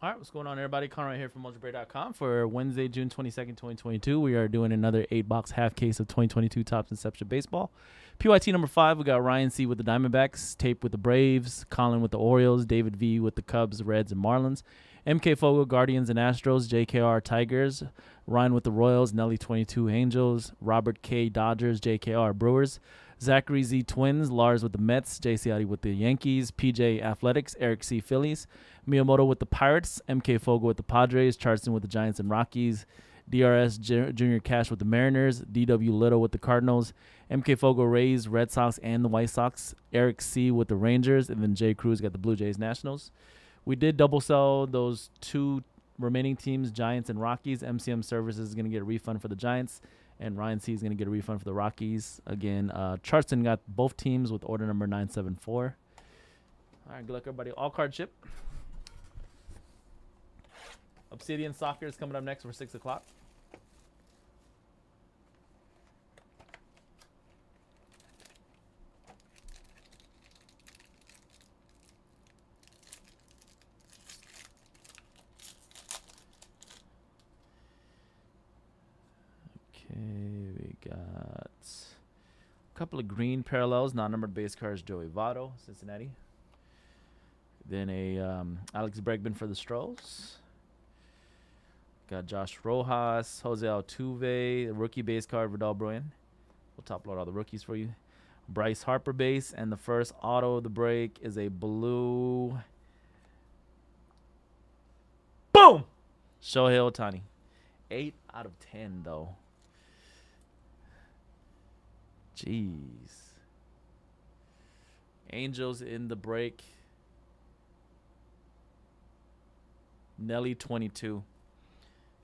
All right, what's going on, everybody? Connor right here from Mojobreak.com for Wednesday, June 22nd, 2022. We are doing another 8-box half case of 2022 Topps Inception Baseball. PYT number 5, we got Ryan C. with the Diamondbacks, Tape with the Braves, Colin with the Orioles, David V. with the Cubs, Reds, and Marlins, MK Fogle, Guardians and Astros, JKR, Tigers, Ryan with the Royals, Nelly 22, Angels, Robert K., Dodgers, JKR, Brewers, Zachary Z. Twins, Lars with the Mets, J.C. Adi with the Yankees, P.J. Athletics, Eric C. Phillies, Miyamoto with the Pirates, M.K. Fogle with the Padres, Chartson with the Giants and Rockies, D.R.S. Junior Cash with the Mariners, D.W. Little with the Cardinals, M.K. Fogle Rays, Red Sox, and the White Sox, Eric C. with the Rangers, and then J. Cruz got the Blue Jays Nationals. We did double sell those two remaining teams, Giants and Rockies. MCM Services is going to get a refund for the Giants, and Ryan C is going to get a refund for the Rockies. Again, Chartson got both teams with order number 974. All right, good luck, everybody. All card chip. Obsidian Soccer is coming up next for 6 o'clock. We got a couple of green parallels, non-numbered base cards, Joey Votto, Cincinnati. Then a Alex Bregman for the Stros. Got Josh Rojas, Jose Altuve, rookie base card, Vidal Bruin. We'll top load all the rookies for you. Bryce Harper base, and the first auto of the break is a blue. Boom! Shohei Ohtani. 8 out of 10, though. Jeez. Angels in the break. Nelly 22.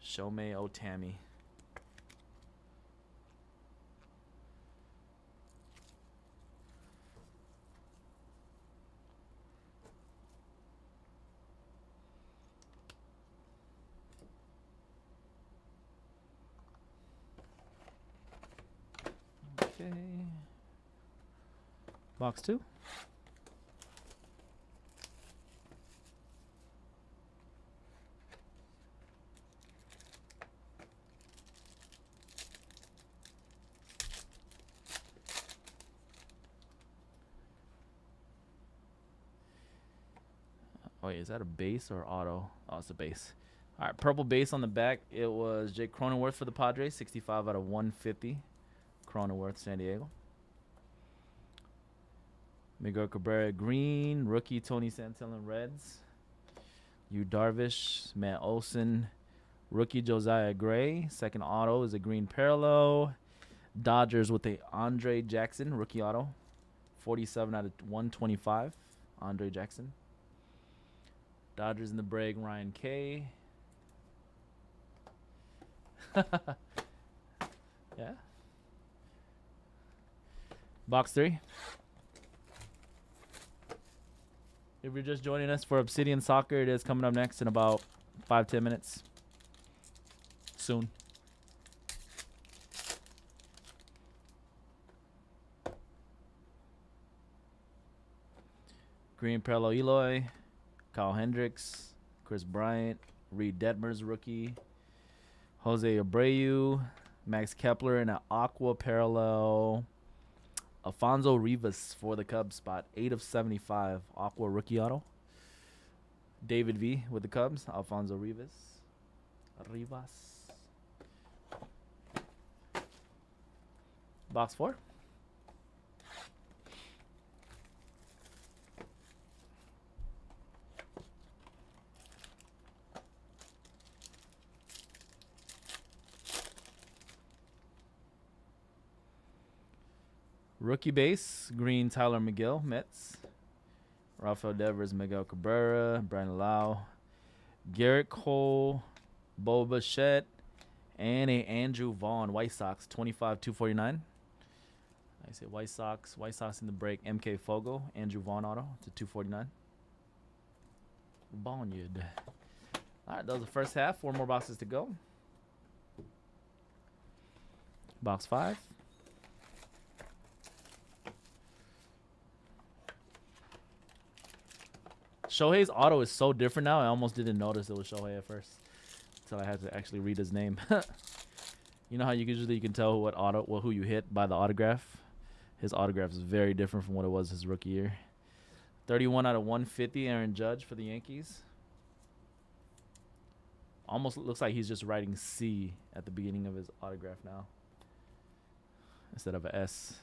Shohei Ohtani. Box 2. Wait, is that a base or auto? Oh, it's a base. All right, purple base on the back. It was Jake Cronenworth for the Padres, 65 out of 150. Cronenworth, San Diego. Miguel Cabrera, green. Rookie, Tony Santillan, Reds. Yu Darvish, Matt Olson. Rookie, Josiah Gray. Second auto is a green parallel. Dodgers with a Andre Jackson, rookie auto. 47 out of 125, Andre Jackson. Dodgers in the break, Ryan K. Yeah. Box 3. If you're just joining us for Obsidian Soccer, it is coming up next in about 5-10 minutes. Soon. Green parallel Eloy, Kyle Hendricks, Chris Bryant, Reed Detmers rookie, Jose Abreu, Max Kepler, and an aqua parallel. Alfonso Rivas for the Cubs spot, 8 of 75, aqua rookie auto. David V with the Cubs, Alfonso Rivas. Box 4. Rookie base, green Tyler McGill, Mets. Rafael Devers, Miguel Cabrera, Brian Lau. Garrett Cole, Bo Bichette, and a Andrew Vaughn, White Sox, 25/249. I say White Sox in the break, MK Fogle, Andrew Vaughn auto to 249. Boneyard. All right, that was the first half. 4 more boxes to go. Box 5. Shohei's auto is so different now. I almost didn't notice it was Shohei at first until I had to actually read his name. You know how you usually can tell what auto, well, who you hit by the autograph? His autograph is very different from what it was his rookie year. 31 out of 150, Aaron Judge for the Yankees. Almost looks like he's just writing C at the beginning of his autograph now instead of an S.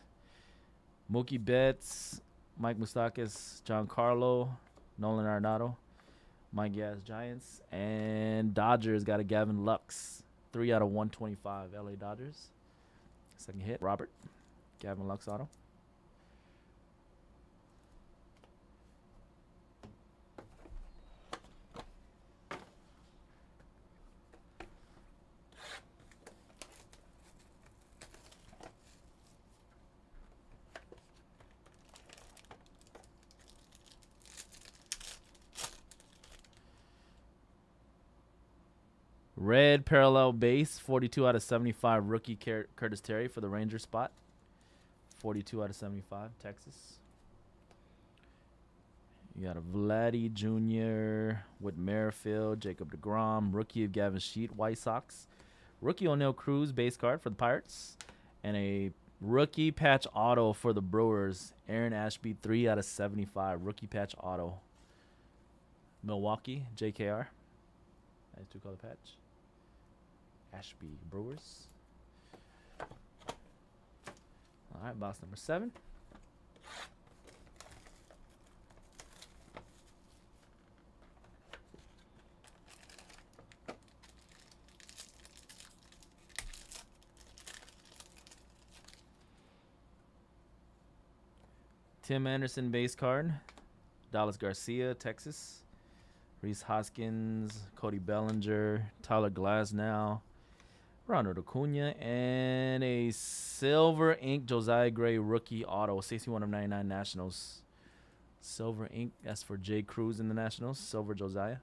Mookie Betts, Mike Moustakis, Giancarlo, Nolan Arenado, Mike Yaz, Giants, and Dodgers got a Gavin Lux. 3 out of 125, LA Dodgers. Second hit, Robert. Gavin Lux auto. Red parallel base, 42 out of 75, rookie Curtis Terry for the Ranger spot. 42 out of 75, Texas. You got a Vladdy Jr., Whit Merrifield, Jacob DeGrom, rookie of Gavin Sheet, White Sox. Rookie O'Neill Cruz base card for the Pirates. And a rookie patch auto for the Brewers, Aaron Ashby, 3 out of 75, rookie patch auto. Milwaukee, JKR. Nice two-color patch. Ashby Brewers. All right, box number 7. Tim Anderson base card. Dallas Garcia, Texas. Reese Hoskins, Cody Bellinger, Tyler Glasnow, Ronald Acuna, and a silver ink Josiah Gray rookie auto, 61 of 99 Nationals. Silver ink, that's for Jay Cruz in the Nationals, silver Josiah.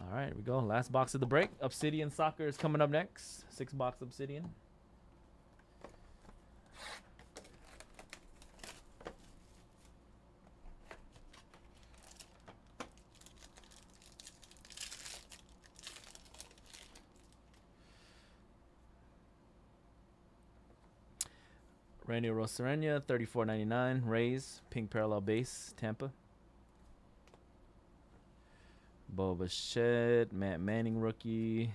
All right, here we go. Last box of the break. Obsidian Soccer is coming up next. 6-box Obsidian. Randy Rosareña, 34.99, Rays, pink parallel base, Tampa. Bo Bichette, Matt Manning rookie,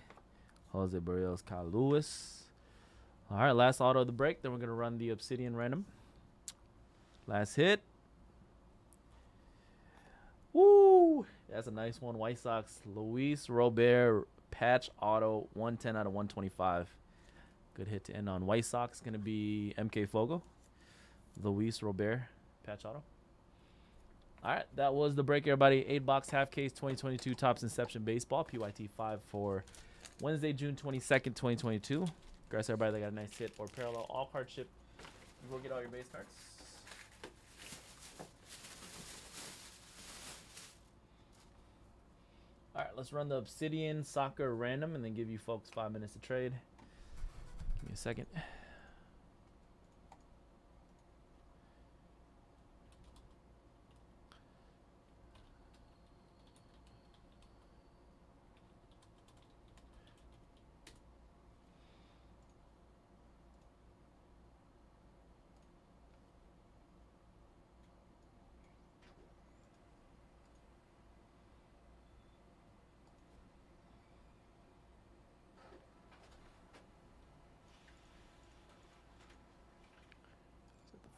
Jose Barrios, Kyle Lewis. All right, last auto of the break. Then we're gonna run the Obsidian random. Last hit. Woo! That's a nice one. White Sox, Luis Robert, patch auto, 110 out of 125. Good hit to end on. White Sox going to be MK Fogo. Luis Robert, patch auto. All right, that was the break, everybody. 8-box half case 2022 Topps Inception Baseball. PYT 5 for Wednesday, June 22nd, 2022. Congrats, everybody. They got a nice hit or parallel. All card chip. You will get all your base cards. All right, let's run the Obsidian Soccer random and then give you folks 5 minutes to trade. Give me a second.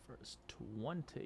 First 20.